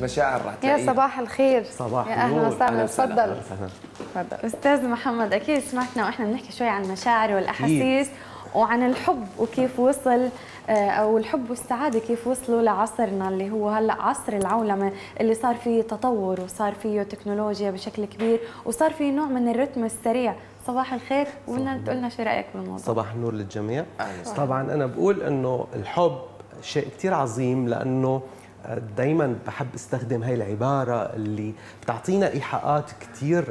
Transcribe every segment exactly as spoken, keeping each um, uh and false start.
المشاعر راح تلاقيها. يا صباح الخير، صباح النور، اهلا وسهلا. تفضل تفضل استاذ محمد. اكيد سمعتنا واحنا بنحكي شوي عن المشاعر والاحاسيس وعن الحب وكيف وصل، او الحب والسعاده كيف وصلوا لعصرنا اللي هو هلا عصر العولمه، اللي صار فيه تطور وصار فيه تكنولوجيا بشكل كبير وصار فيه نوع من الرتم السريع. صباح الخير، وقلنا تقول لنا شو رايك بالموضوع. صباح النور للجميع. طبعا انا بقول انه الحب شيء كثير عظيم، لانه دايما بحب استخدم هاي العباره اللي بتعطينا ايحاءات كثير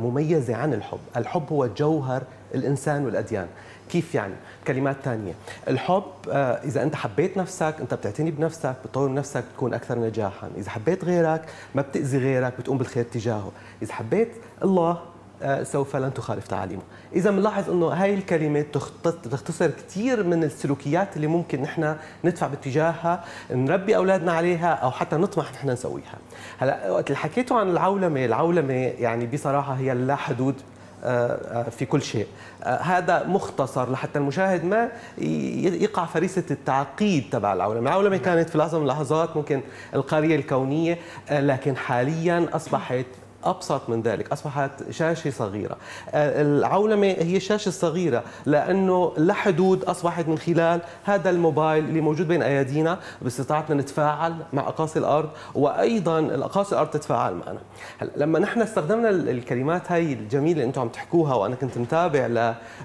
مميزه عن الحب. الحب هو جوهر الانسان والاديان. كيف يعني؟ كلمات ثانيه، الحب اذا انت حبيت نفسك انت بتعتني بنفسك، بتطور نفسك، بتكون اكثر نجاحا. اذا حبيت غيرك ما بتاذي غيرك، بتقوم بالخير تجاهه. اذا حبيت الله سوف لن تخالف تعاليمه. إذا بنلاحظ أنه هاي الكلمة تختصر كثير من السلوكيات اللي ممكن نحن ندفع باتجاهها، نربي أولادنا عليها، أو حتى نطمح نحن نسويها. هلا وقت اللي حكيتوا عن العولمة، العولمة يعني بصراحة هي لا حدود في كل شيء. هذا مختصر لحتى المشاهد ما يقع فريسة التعقيد تبع العولمة. العولمة كانت في لحظة من اللحظات ممكن القرية الكونية، لكن حاليا أصبحت أبسط من ذلك، أصبحت شاشة صغيرة. العولمة هي الشاشة الصغيرة، لأنه لا حدود أصبحت من خلال هذا الموبايل اللي موجود بين أيدينا، باستطاعتنا نتفاعل مع أقاصي الأرض، وأيضا الأقاصي الأرض تتفاعل معنا. لما نحن استخدمنا الكلمات هاي الجميلة اللي أنتم عم تحكوها، وأنا كنت متابع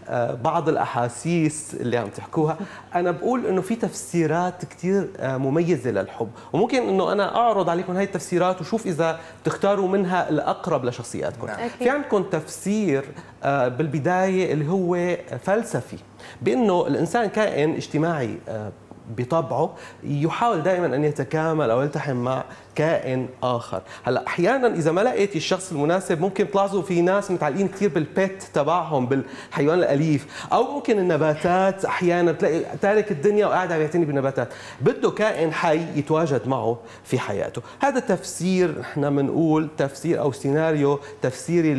لبعض الأحاسيس اللي عم تحكوها، أنا بقول إنه في تفسيرات كتير مميزة للحب، وممكن إنه أنا أعرض عليكم هاي التفسيرات وشوف إذا تختاروا منها أقرب لشخصياتكم. في عندكم تفسير بالبداية اللي هو فلسفي، بأنه الإنسان كائن اجتماعي بطبعه، يحاول دائما أن يتكامل أو يلتحم مع كائن آخر. هلا أحيانا إذا ما لقيتي الشخص المناسب، ممكن تلاحظوا في ناس متعلقين كثير بالبيت تبعهم، بالحيوان الأليف، أو ممكن النباتات. أحيانا بتلاقي تارك الدنيا وقاعد عم يعتني بالنباتات، بده كائن حي يتواجد معه في حياته. هذا تفسير، احنا بنقول تفسير أو سيناريو تفسيري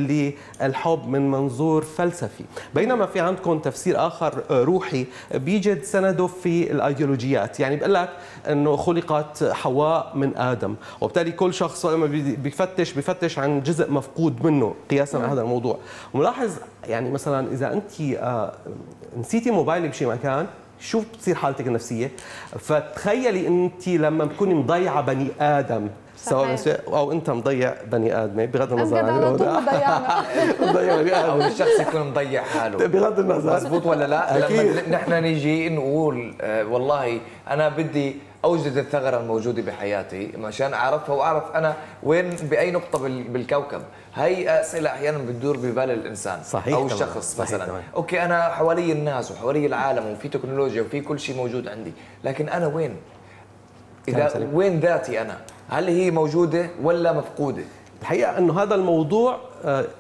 للحب من منظور فلسفي. بينما في عندكم تفسير آخر روحي، بيجد سنده في الأيديولوجيات. يعني بقول لك إنه خلقت حواء من آدم، وبالتالي كل شخص لما بيفتش بيفتش عن جزء مفقود منه قياسا على هذا الموضوع. وملاحظ يعني مثلا اذا انت آه نسيتي موبايلك بشي مكان، شو بتصير حالتك النفسيه؟ فتخيلي انت لما بتكوني مضيعه بني ادم، سواء او انت مضيع بني ادمه، بغض النظر عن الوضع او الشخص يكون مضيع حاله، بغض النظر مضبوط ولا لا. لما نحن نيجي نقول آه والله انا بدي أوجد الثغرة الموجودة بحياتي عشان أعرفها وأعرف أنا وين بأي نقطة بالكوكب، هي أسئلة أحيانا بتدور ببال الإنسان. صحيح. أو الشخص مثلا، أوكي أنا حوالي الناس وحوالي العالم وفي تكنولوجيا وفي كل شيء موجود عندي، لكن أنا وين؟ إذا وين ذاتي أنا؟ هل هي موجودة ولا مفقودة؟ الحقيقة أنه هذا الموضوع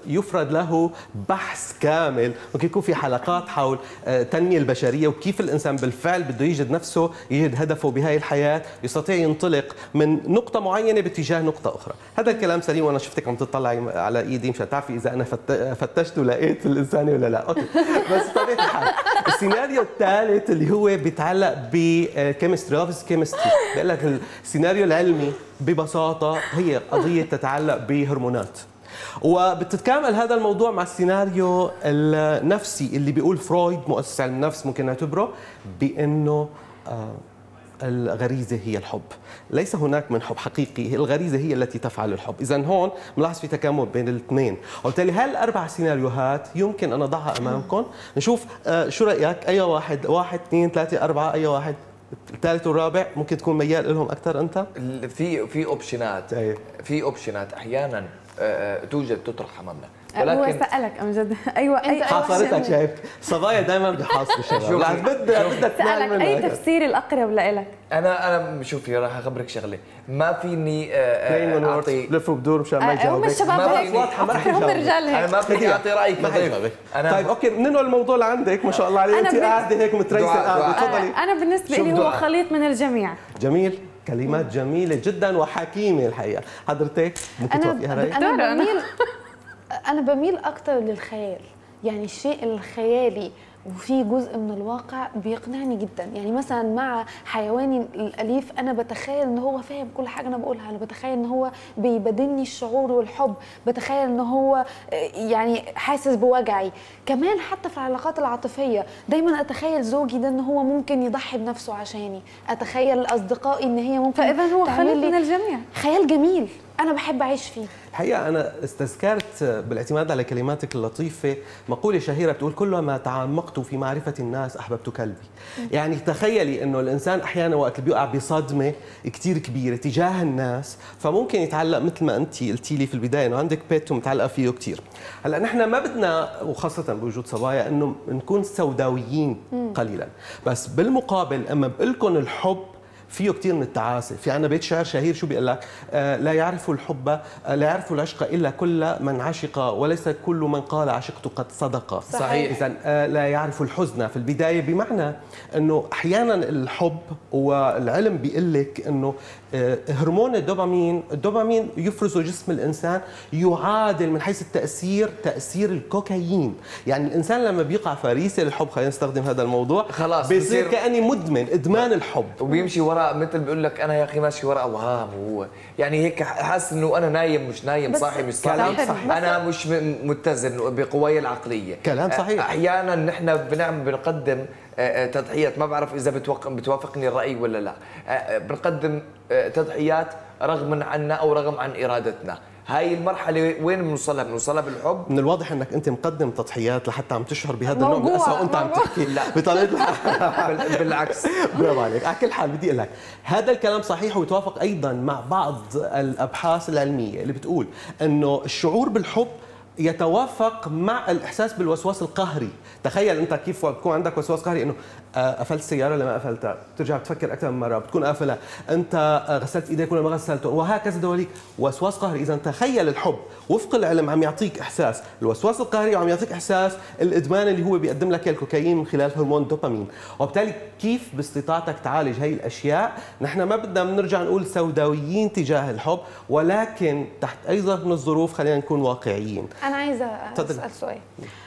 يفرد له بحث كامل، ممكن يكون في حلقات حول التنمية البشرية وكيف الإنسان بالفعل بده يجد نفسه، يجد هدفه بهاي الحياة، يستطيع ينطلق من نقطة معينة باتجاه نقطة أخرى. هذا الكلام سليم، وأنا شفتك عم تطلعي على إيدي مشان تعرفي إذا أنا فتشت ولقيت الإنسان ولا لا. أوكي، بس بطبيعة الحال السيناريو الثالث اللي هو بيتعلق بالكيمستري، أوفيس كيمستري، بقول لك السيناريو العلمي ببساطة هي قضية تتعلق بهرمونات، وبتتكامل هذا الموضوع مع السيناريو النفسي اللي بيقول فرويد مؤسس علم النفس، ممكن نعتبره بأنه الغريزة هي الحب، ليس هناك من حب حقيقي، الغريزة هي التي تفعل الحب. إذن هون ملاحظ في تكامل بين الاثنين، وبالتالي هالأربع سيناريوهات يمكن أن أضعها أمامكم، نشوف شو رأيك؟ أي واحد؟ واحد، اثنين، ثلاثة، أربعة، أي واحد؟ الثالث والرابع ممكن تكون ميال لهم أكثر أنت؟ في في أوبشنات، في أوبشنات أحياناً توجد تطرح امامنا، ولكن هو سالك ام جد. ايوه اي حصلتك، شايف صبايا دائما بحاصر الشباب. لا بدها بدها تنال منك. اي تفسير الاقرب لإلك؟ انا انا شوفي راح اخبرك شغله، ما فيني اعطي لفوا بدور مشان ما يجاوبك. مش شباب واضحه، ما راح يجاوبك. انا ما فيني اعطي رايك بضيف. طيب اوكي، ننقل الموضوع لعندك. ما شاء الله عليك، انت قاعده هيك متريسه. تفضلي. انا بالنسبه لي هو خليط من الجميع. جميل، كلمات جميلة جدا وحكيمة الحقيقة. حضرتك ممكن توافقيها رأيك؟ أنا بميل أكتر للخيال، يعني الشيء الخيالي وفي جزء من الواقع بيقنعني جدا. يعني مثلا مع حيواني الأليف أنا بتخيل إن هو فاهم كل حاجة أنا بقولها، أنا بتخيل إن هو بيبادلني الشعور والحب، بتخيل إن هو يعني حاسس بوجعي. كمان حتى في العلاقات العاطفية دايما أتخيل زوجي ده إن هو ممكن يضحي بنفسه عشاني، أتخيل أصدقائي إن هي ممكن. فإذا هو خليط من الجميع، خيال جميل أنا بحب أعيش فيه. الحقيقة أنا استذكرت بالاعتماد على كلماتك اللطيفة مقولة شهيرة بتقول كلما تعمقت في معرفة الناس أحببت قلبي. يعني تخيلي إنه الإنسان أحيانا وقت بيقع بصدمة كتير كبيرة تجاه الناس فممكن يتعلق مثل ما أنت قلتي لي في البداية إنه عندك بيت ومتعلقة فيه كتير. هلا نحن ما بدنا وخاصة بوجود صبايا إنه نكون سوداويين قليلا، بس بالمقابل أما بقلكن الحب فيه كثير من التعاسة. في عنا بيت شعر شهير شو بيقول لك؟ آه لا يعرف الحب لا يعرف العشق إلا كل من عشق وليس كل من قال عشقت قد صدق. صحيح. إذن آه لا يعرف الحزن في البداية، بمعنى أنه أحيانا الحب والعلم بيقول لك أنه آه هرمون الدوبامين، الدوبامين يفرزه جسم الإنسان يعادل من حيث التأثير تأثير الكوكايين. يعني الإنسان لما بيقع فريسة الحب، خلينا نستخدم هذا الموضوع، خلاص بيصير كأني مدمن إدمان الحب وبيمشي وراء، مثل بيقول لك انا يا اخي ماشي وراء اوهام. وهو يعني هيك حاسس انه انا نايم مش نايم، صاحي مش صاحي، انا مش متزن بقواي العقليه. كلام صحيح. احيانا نحن بنعمل بنقدم تضحيات، ما بعرف اذا بتوافقني الراي ولا لا، بنقدم تضحيات رغم عنا او رغم عن ارادتنا. هاي المرحلة وين بنوصلها؟ بنوصلها بالحب؟ من الواضح انك انت مقدم تضحيات لحتى عم تشعر بهذا النوع من القسوة وانت عم تحكي. لا بطريقة بالعكس. برافو عليك. على كل حال بدي اقول لك هذا الكلام صحيح ويتوافق ايضا مع بعض الابحاث العلمية اللي بتقول انه الشعور بالحب يتوافق مع الاحساس بالوسواس القهري. تخيل انت كيف بكون عندك وسواس قهري انه قفلت السياره ولا ما قفلتها، بترجع بتفكر اكثر من مره، بتكون قافله، انت غسلت ايديك ولا ما غسلته، وهكذا دواليك، وسواس قهري. اذا تخيل الحب وفق العلم عم يعطيك احساس الوسواس القهري وعم يعطيك احساس الادمان اللي هو بيقدم لك الكوكايين من خلال هرمون الدوبامين، وبالتالي كيف باستطاعتك تعالج هي الاشياء؟ نحن ما بدنا بنرجع نقول سوداويين تجاه الحب، ولكن تحت اي ظرف من الظروف خلينا نكون واقعيين. أنا عايزة أسأل سؤال.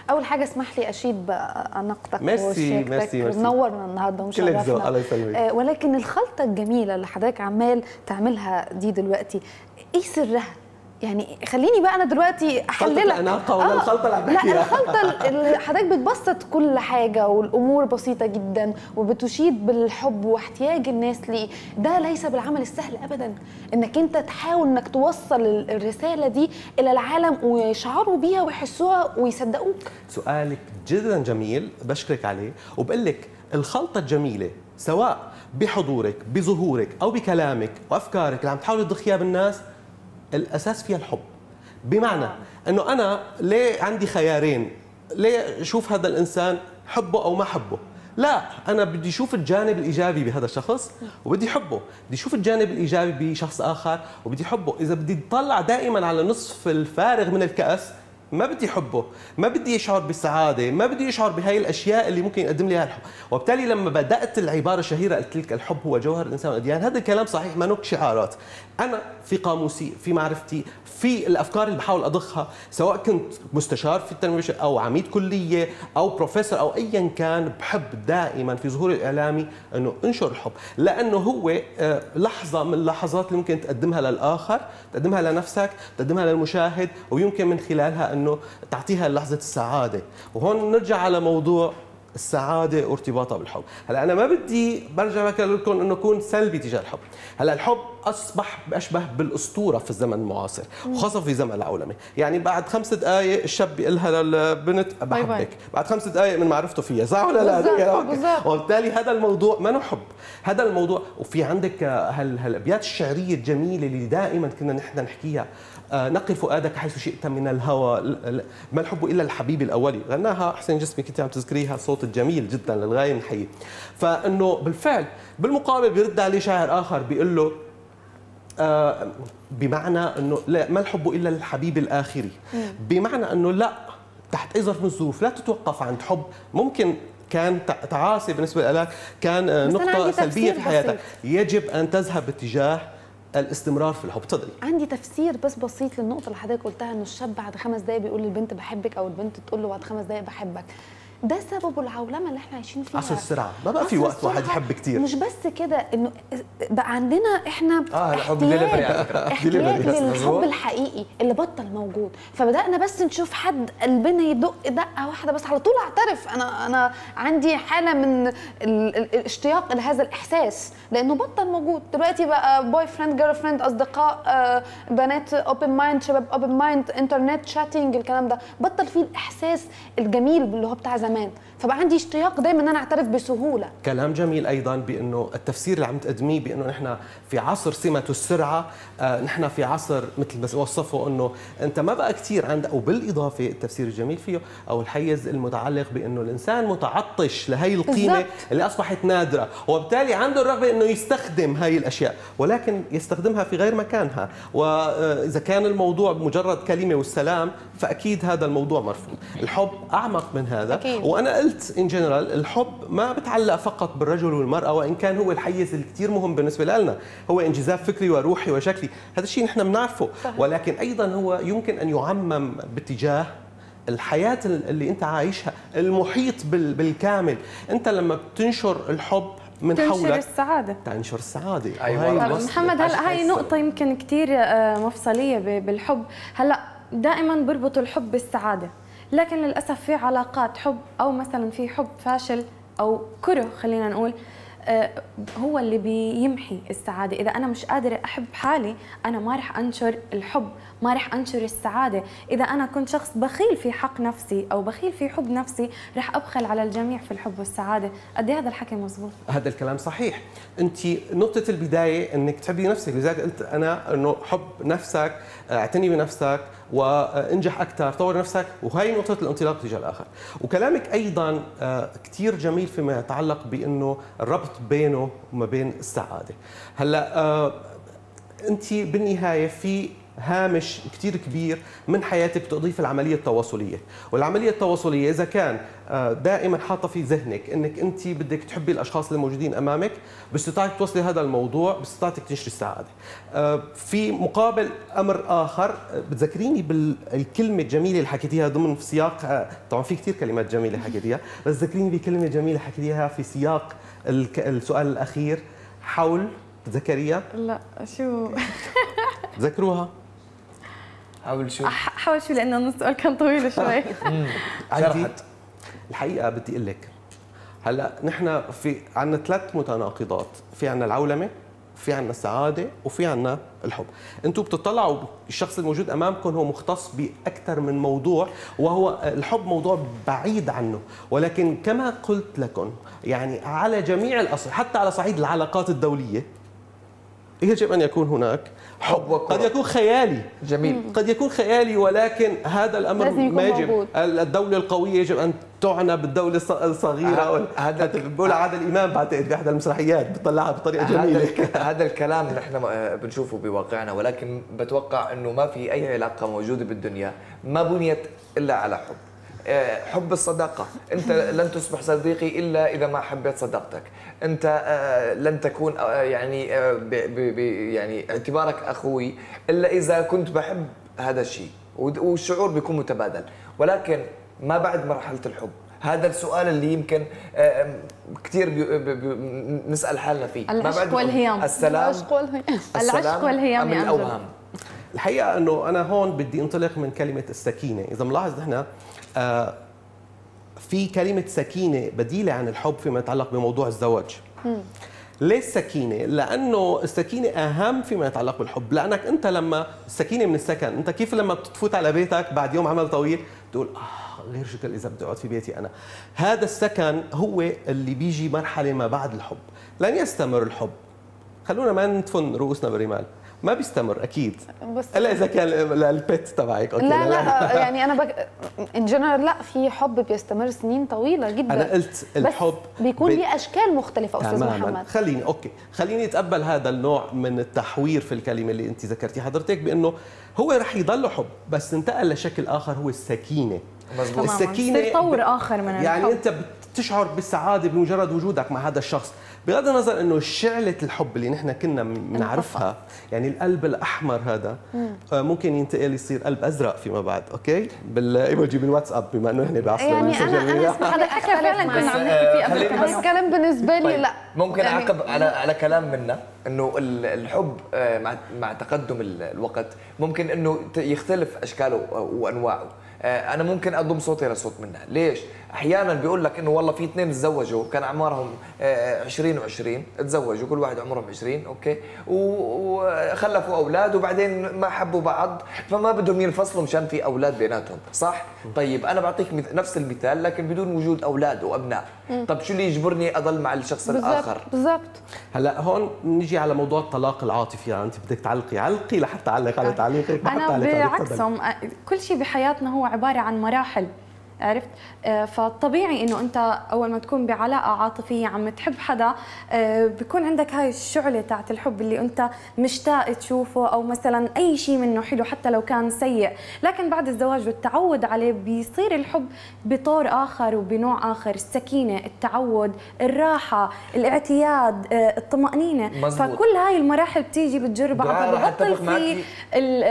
أول حاجة اسمح لي أشيد بأناقتك وشيكتك، منورنا النهاردة ومشرفنا. الله يسلمك. ولكن الخلطة الجميلة اللي حضرتك عمال تعملها دي دلوقتي إيه سرها؟ يعني خليني بقى أنا دلوقتي أحللك. خلطة الأناقة ولا آه الخلطة اللي عم بحكيها؟ لا الخلطة اللي حضرتك بتبسط كل حاجة والأمور بسيطة جدا وبتشيد بالحب واحتياج الناس ليه. ده ليس بالعمل السهل أبدا، إنك أنت تحاول إنك توصل الرسالة دي إلى العالم ويشعروا بيها ويحسوها ويصدقوك. سؤالك جدا جميل، بشكرك عليه، وبقول لك الخلطة الجميلة سواء بحضورك بظهورك أو بكلامك وأفكارك اللي عم تحاولي تضخيها بالناس الأساس فيها الحب. بمعنى أنه أنا ليه عندي خيارين؟ ليه أشوف هذا الإنسان حبه أو ما حبه؟ لا، أنا بدي أشوف الجانب الإيجابي بهذا الشخص وبدي حبه، بدي أشوف الجانب الإيجابي بشخص آخر وبدي حبه. إذا بدي أطلع دائما على نصف الفارغ من الكأس ما بدي حبه، ما بدي يشعر بالسعادة، ما بدي يشعر بهاي الأشياء اللي ممكن يقدم لي الحب. وبالتالي لما بدأت العبارة الشهيرة قلت لك الحب هو جوهر الإنسان والأديان، هذا الكلام صحيح ما نوك شعارات. أنا في قاموسي، في معرفتي، في الأفكار اللي بحاول أضخها، سواء كنت مستشار في التنمية البشرية أو عميد كلية أو بروفيسور أو أيا كان، بحب دائما في ظهوري الإعلامي أنه أنشر الحب، لأنه هو لحظة من اللحظات اللي ممكن تقدمها للآخر، تقدمها لنفسك، تقدمها للمشاهد، ويمكن من خلالها أنه تعطيها لحظة السعادة. وهون نرجع على موضوع السعادة وارتباطها بالحب. هلا أنا ما بدي برجع بقول لكم إنه كون سلبي تجاه الحب. هلا الحب أصبح أشبه بالأسطورة في الزمن المعاصر، وخاصة في زمن العولمة. يعني بعد خمس دقايق الشاب بيقولها للبنت بحبك، بعد خمس دقايق من معرفته فيها، صح ولا لا؟ وبالتالي هذا الموضوع ما نحب، هذا الموضوع. وفي عندك هالأبيات الشعرية الجميلة اللي دائما كنا نحن نحكيها، نقل فؤادك حيث شئت من الهوى، ما الحب إلا الحبيب الأولي، غناها حسين جسمي كنت عم تذكريها، صوت جميل جدا للغاية من حي. فإنه بالفعل بالمقابل بيرد عليه شاعر آخر بيقول له آه بمعنى أنه لا ما الحب إلا الحبيب الآخري، بمعنى أنه لا تحت أي ظرف من الظروف لا تتوقف عند حب ممكن كان تعاسي بالنسبة لك، كان نقطة سلبية في حياتك، يجب أن تذهب باتجاه الاستمرار في الحب. تفضلي. عندي تفسير بس بسيط للنقطة اللي حضرتك قلتها، انه الشاب بعد خمس دقايق بيقول للبنت بحبك او البنت تقول له بعد خمس دقايق بحبك. ده سبب العولمه اللي احنا عايشين فيها. عصر السرعه، ما بقى في وقت واحد يحب كتير. مش بس كده، انه بقى عندنا احنا اه الحب ديليفري على فكره، احتياج للحب الحقيقي اللي بطل موجود. فبدانا بس نشوف حد قلبنا يدق دقه واحده بس على طول اعترف انا انا عندي حاله من الاشتياق لهذا الاحساس، لانه بطل موجود. دلوقتي بقى بوي فريند، جيرل فريند، اصدقاء، آه بنات اوبن مايند، شباب اوبن مايند، انترنت، شاتنج، الكلام ده بطل فيه الاحساس الجميل اللي هو بتاع زمان. فبقى عندي اشتياق دايما ان انا اعترف بسهوله. كلام جميل ايضا، بانه التفسير اللي عم تقدميه بانه نحن في عصر سمه السرعه، آه نحن في عصر مثل ما وصفه انه انت ما بقى كثير عندك، وبالاضافه التفسير الجميل فيه او الحيز المتعلق بانه الانسان متعطش لهي القيمه بالزبط. اللي اصبحت نادره، وبالتالي عنده الرغبه انه يستخدم هاي الاشياء، ولكن يستخدمها في غير مكانها، واذا كان الموضوع مجرد كلمه والسلام فاكيد هذا الموضوع مرفوض. الحب اعمق من هذا أكيد. وانا قلت ان جنرال الحب ما بتعلق فقط بالرجل والمراه، وان كان هو الحيز الكثير مهم بالنسبه لنا، هو انجذاب فكري وروحي وشكلي، هذا الشيء نحن بنعرفه، ولكن ايضا هو يمكن ان يعمم باتجاه الحياه اللي انت عايشها، المحيط بالكامل. انت لما بتنشر الحب من تنشر حولك السعادة. تنشر السعادة. أيوة. طب محمد، هلا هاي نقطة يمكن كتير مفصلية بالحب. هلا دائما بربطوا الحب بالسعادة، لكن للأسف في علاقات حب أو مثلا في حب فاشل أو كره، خلينا نقول هو اللي بيمحي السعادة. إذا أنا مش قادرة أحب حالي أنا ما رح أنشر الحب، ما رح أنشر السعادة. إذا أنا كنت شخص بخيل في حق نفسي أو بخيل في حب نفسي رح أبخل على الجميع في الحب والسعادة. قد هذا الحكي مزبوط؟ هذا الكلام صحيح. أنت نقطة البداية أنك تحبي نفسك، لذلك قلت أنا أنه حب نفسك، اعتني بنفسك، وانجح أكثر، طور نفسك، وهي نقطة الانطلاق تجاه الآخر. وكلامك أيضا كثير جميل فيما يتعلق بأنه الربط بينه وما بين السعادة. هلا أنت بالنهاية في هامش كتير كبير من حياتك بتقضيه في العملية التواصلية، والعملية التواصلية إذا كان دائما حاطة في ذهنك أنك أنت بدك تحبي الأشخاص اللي موجودين أمامك، باستطاعتك توصلي هذا الموضوع، باستطاعتك تنشري السعادة. في مقابل أمر آخر، بتذكريني بالكلمة الجميلة اللي حكيتيها ضمن في سياق، طبعا في كتير كلمات جميلة حكيتيها، بس ذكريني بكلمة جميلة حكيتيها في سياق السؤال الأخير حول، تذكريها؟ لا شو تذكروها؟ حاول شو حاول شو لانه السؤال كان طويل شوي. شرحت. الحقيقه بدي اقول لك هلا نحن في عندنا ثلاث متناقضات، في عندنا العولمه، في عندنا السعاده، وفي عندنا الحب. انتم بتطلعوا الشخص الموجود امامكم هو مختص باكثر من موضوع، وهو الحب موضوع بعيد عنه، ولكن كما قلت لكم يعني على جميع الاصل حتى على صعيد العلاقات الدوليه يجب أن يكون هناك حب. قد يكون خيالي جميل، قد يكون خيالي، ولكن هذا الأمر ما يجب. الدولة القوية يجب أن تعنى بالدولة الصغيرة. هذا بقول عادل إمام بعتقد بإحدى المسرحيات بطلعها بطريقة جميلة. هذا الكلام اللي احنا بنشوفه بواقعنا، ولكن بتوقع إنه ما في أي علاقة موجودة بالدنيا ما بنيت إلا على حب. حب الصداقة، أنت لن تصبح صديقي إلا إذا ما حبيت صداقتك، أنت لن تكون يعني يعني اعتبارك أخوي إلا إذا كنت بحب هذا الشيء، والشعور بيكون متبادل، ولكن ما بعد مرحلة الحب. هذا السؤال اللي يمكن كثير بنسأل حالنا فيه. العشق والهيام. السلام. العشق والهيام يا أنجل. الحقيقة أنه أنا هون بدي أنطلق من كلمة السكينة. إذا ملاحظ نحن آه في كلمة سكينة بديلة عن الحب فيما يتعلق بموضوع الزواج. مم. ليه السكينة؟ لأنه السكينة أهم فيما يتعلق بالحب، لأنك أنت لما السكينة من السكن، أنت كيف لما بتفوت على بيتك بعد يوم عمل طويل بتقول آه غير شكل إذا بدي أقعد في بيتي أنا. هذا السكن هو اللي بيجي مرحلة ما بعد الحب، لن يستمر الحب. خلونا ما ندفن رؤوسنا بالرمال. ما بيستمر اكيد الا اذا كان البيت تبعك. لا, لا لا يعني انا بك... ان جنرال لا، في حب بيستمر سنين طويله جدا. انا قلت الحب بيكون ليه بي... اشكال مختلفه استاذ محمد. خليني اوكي خليني اتقبل هذا النوع من التحوير في الكلمه اللي انت ذكرتي حضرتك، بانه هو رح يضل حب بس انتقل لشكل اخر هو السكينه. مظبوط. السكينه تطور اخر من يعني الحب. انت بتشعر بالسعاده بمجرد وجودك مع هذا الشخص، بغض النظر انه شعله الحب اللي نحن كنا بنعرفها، يعني القلب الاحمر هذا ممكن ينتقل يصير قلب ازرق فيما بعد، اوكي؟ بالايموجي بالواتساب بما انه نحن بعصر يعني انا انا هذا حكى فعلا كنا عم نحكي فيه، بس الكلام بالنسبه لي لا ممكن اعقب على على كلام منا انه الحب مع مع تقدم الوقت ممكن انه يختلف اشكاله وانواعه. انا ممكن اضم صوتي لصوت منها، ليش؟ احيانا بيقول لك انه والله في اثنين تزوجوا كان اعمارهم عشرين وعشرين، تزوجوا كل واحد عمرهم عشرين، اوكي؟ وخلفوا اولاد وبعدين ما حبوا بعض فما بدهم ينفصلوا مشان في اولاد بيناتهم، صح؟ طيب انا بعطيك نفس المثال لكن بدون وجود اولاد وابناء، طب شو اللي يجبرني اضل مع الشخص الاخر؟ بالضبط. هلا هون نيجي على موضوع الطلاق العاطفي، يعني انت بدك تعلقي علقي لحتى اعلق على تعليقك. انا بعكسهم، كل شيء بحياتنا هو عبارة عن مراحل، عرفت؟ فطبيعي انه انت اول ما تكون بعلاقه عاطفيه عم تحب حدا بكون عندك هاي الشعله تاعت الحب اللي انت مشتاق تشوفه، او مثلا اي شيء منه حلو حتى لو كان سيء، لكن بعد الزواج والتعود عليه بيصير الحب بطور اخر وبنوع اخر، السكينه، التعود، الراحه، الاعتياد، الطمانينه. مزبوط. فكل هاي المراحل بتيجي بتجربها، ببطل في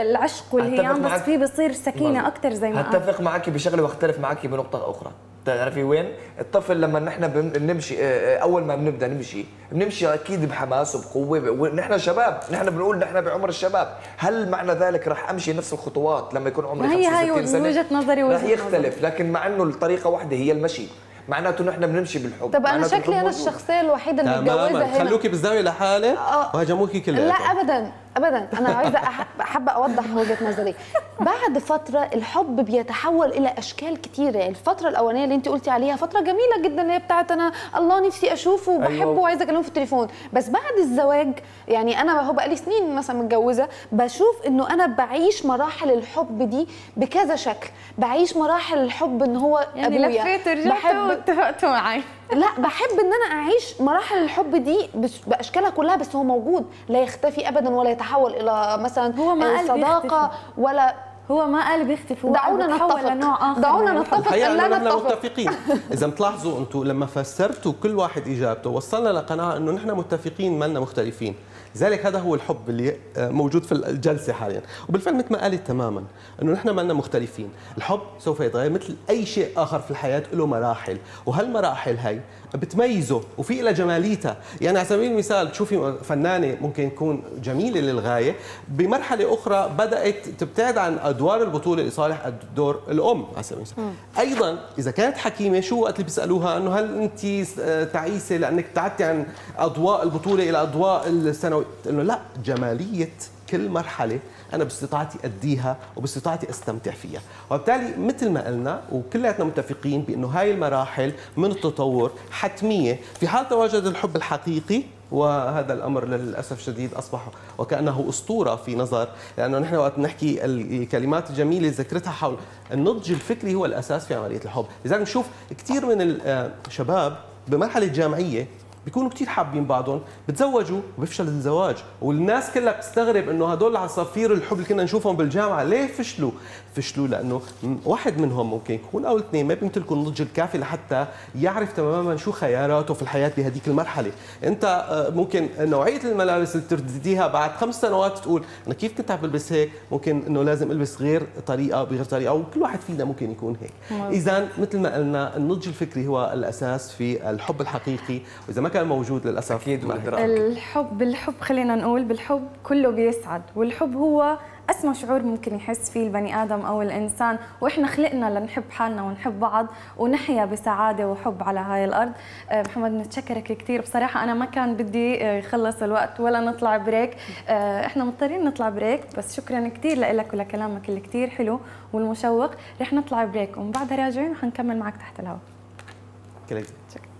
العشق والهيام، بس في بصير سكينه اكثر. زي ما اتفق معك بشغله واختلف معك بنقطة أخرى، تعرفي وين؟ الطفل لما نحن بنمشي أول ما بنبدأ نمشي، بنمشي أكيد بحماس وبقوة، ونحن شباب، نحن بنقول نحن بعمر الشباب، هل معنى ذلك رح أمشي نفس الخطوات لما يكون عمري خمسة وستين سنة؟ هي وجهة نظري، رح يختلف، لكن مع إنه الطريقة واحدة هي المشي، معناته نحن بنمشي بالحب. طب انا شكلي انا الشخصيه الوحيده اللي متجوزه هنا، خلوكي بالزاويه لحالك وهاجموكي كلياتكم. لا ابدا ابدا، انا عايزه حابه اوضح وجهه نظري. بعد فتره الحب بيتحول الى اشكال كثيره، الفتره الاولانيه اللي انت قلتي عليها فتره جميله جدا، هي بتاعت انا الله نفسي اشوفه وبحبه. أيوة. وعايزه اكلمه في التليفون. بس بعد الزواج يعني انا هو بقالي سنين مثلا متجوزه، بشوف انه انا بعيش مراحل الحب دي بكذا شكل، بعيش مراحل الحب ان هو يعني ابويا لفيت رجعت اتفقتوا معي. لا بحب ان انا اعيش مراحل الحب دي باشكالها كلها، بس هو موجود لا يختفي ابدا ولا يتحول الى مثلا هو ما صداقه ولا هو ما قال بيختفي. دعونا نتفق لنوع اخر، دعونا نتفق لا نتفق متفقين. اذا بتلاحظوا انتم لما فسرتوا كل واحد اجابته وصلنا لقناعه انه نحن متفقين ما لنا مختلفين، لذلك هذا هو الحب اللي موجود في الجلسه حاليا، وبالفعل مثل ما قالت تماما انه نحن ما لنا مختلفين، الحب سوف يتغير مثل اي شيء اخر في الحياه، له مراحل، وهالمراحل هي بتميزه وفي لها جماليتها، يعني على سبيل المثال تشوفي فنانه ممكن تكون جميله للغايه، بمرحله اخرى بدات تبتعد عن ادوار البطوله لصالح دور الام على سبيل المثال، ايضا اذا كانت حكيمه شو وقت اللي بيسالوها انه هل انت تعيسه لانك ابتعدتي عن اضواء البطوله الى اضواء الثانوي؟ انه لا، جماليه كل مرحله انا باستطاعتي اديها وباستطاعتي استمتع فيها، وبالتالي مثل ما قلنا وكلياتنا متفقين بانه هاي المراحل من التطور حتميه في حال تواجد الحب الحقيقي، وهذا الامر للاسف الشديد اصبح وكانه اسطوره في نظر، لانه نحن وقت بنحكي الكلمات الجميله اللي ذكرتها حول النضج الفكري هو الاساس في عمليه الحب، لذلك بنشوف كثير من الشباب بمرحله جامعيه بيكونوا كثير حابين بعضهم، بتزوجوا وبيفشل الزواج، والناس كلها بتستغرب انه هدول عصافير الحب اللي كنا نشوفهم بالجامعه ليه فشلوا؟ فشلوا لانه واحد منهم ممكن يكون او الاثنين ما بيمتلكوا النضج الكافي لحتى يعرف تماما شو خياراته في الحياه بهذيك المرحله، انت ممكن نوعيه الملابس اللي بترتديها بعد خمس سنوات تقول انا كيف كنت عم بلبس هيك؟ ممكن انه لازم البس غير طريقه بغير طريقه، وكل واحد فينا ممكن يكون هيك، اذا مثل ما قلنا النضج الفكري هو الاساس في الحب الحقيقي، واذا ما كان موجود للاسف اكيد الحب بالحب خلينا نقول بالحب كله بيسعد، والحب هو اسمى شعور ممكن يحس فيه البني ادم او الانسان، واحنا خلقنا لنحب حالنا ونحب بعض ونحيا بسعاده وحب على هاي الارض. محمد نتشكرك كثير، بصراحه انا ما كان بدي يخلص الوقت ولا نطلع بريك، احنا مضطرين نطلع بريك، بس شكرا كثير لك ولكلامك اللي كثير حلو والمشوق، رح نطلع بريك ومن بعدها راجعين وحنكمل معك تحت الهواء. شكرا.